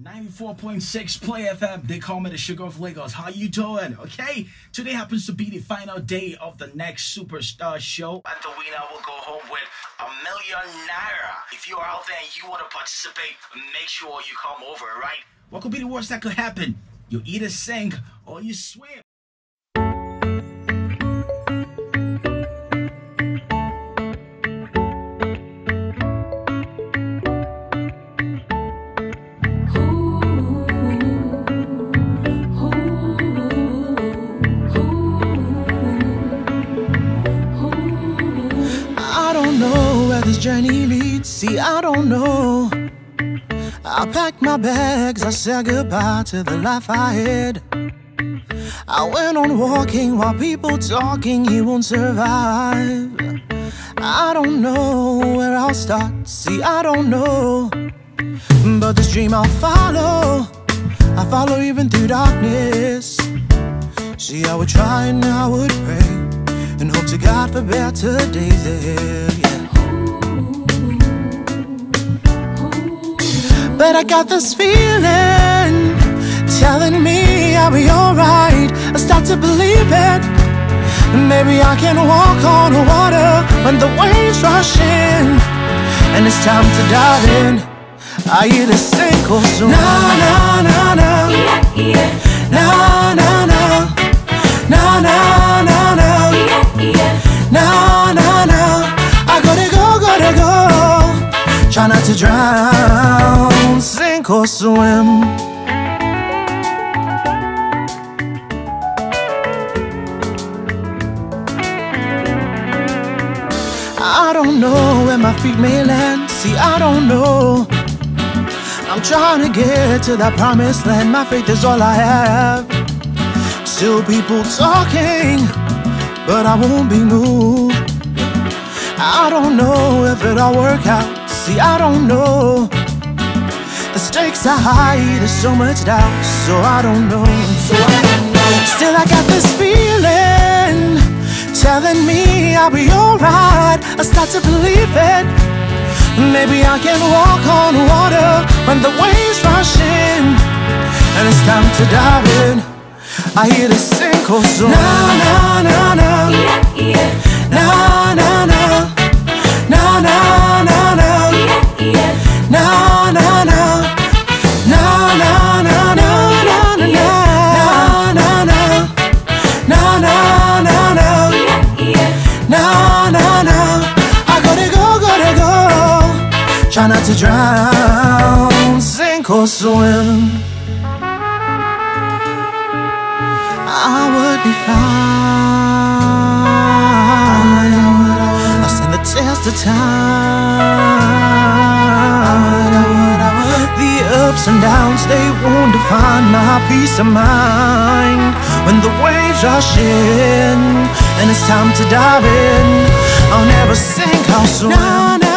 94.6 Play FM, they call me the Sugar of Lagos. How you doing? Okay, today happens to be the final day of the Next Superstar Show. And the winner will go home with ₦1,000,000. If you're out there and you want to participate, make sure you come over, right? What could be the worst that could happen? You either sink or you swim. Journey leads, see, I don't know. I packed my bags, I said goodbye to the life I had. I went on walking while people talking, you won't survive. I don't know where I'll start, see, I don't know. But this dream I'll follow, I follow even through darkness. See, I would try and I would pray, and hope to God for better days ahead, yeah. But I got this feeling telling me I'll be alright. I start to believe it. Maybe I can walk on water when the waves rush in, and it's time to dive in. I either sink or swim. Na na na na, yeah, yeah. Na na na, na na na na, yeah, yeah. Na na na. I gotta go, try not to drown. Sink or swim. I don't know where my feet may land, see, I don't know. I'm trying to get to that promised land, my faith is all I have. Still people talking, but I won't be moved. I don't know if it'll work out, see, I don't know. The stakes are high, there's so much doubt, so I don't know. Still I got this feeling telling me I'll be alright. I start to believe it. Maybe I can walk on water when the waves rush in, and it's time to dive in. I hear the sink or swim. Na na na na, yeah, yeah. Na na na, na na na na, yeah, yeah. Na na na. Try not to drown, sink or swim. I would be fine. I'll stand the test of time. The ups and downs, they won't define my peace of mind. When the waves rush in, and it's time to dive in, I'll never sink, I'll swim.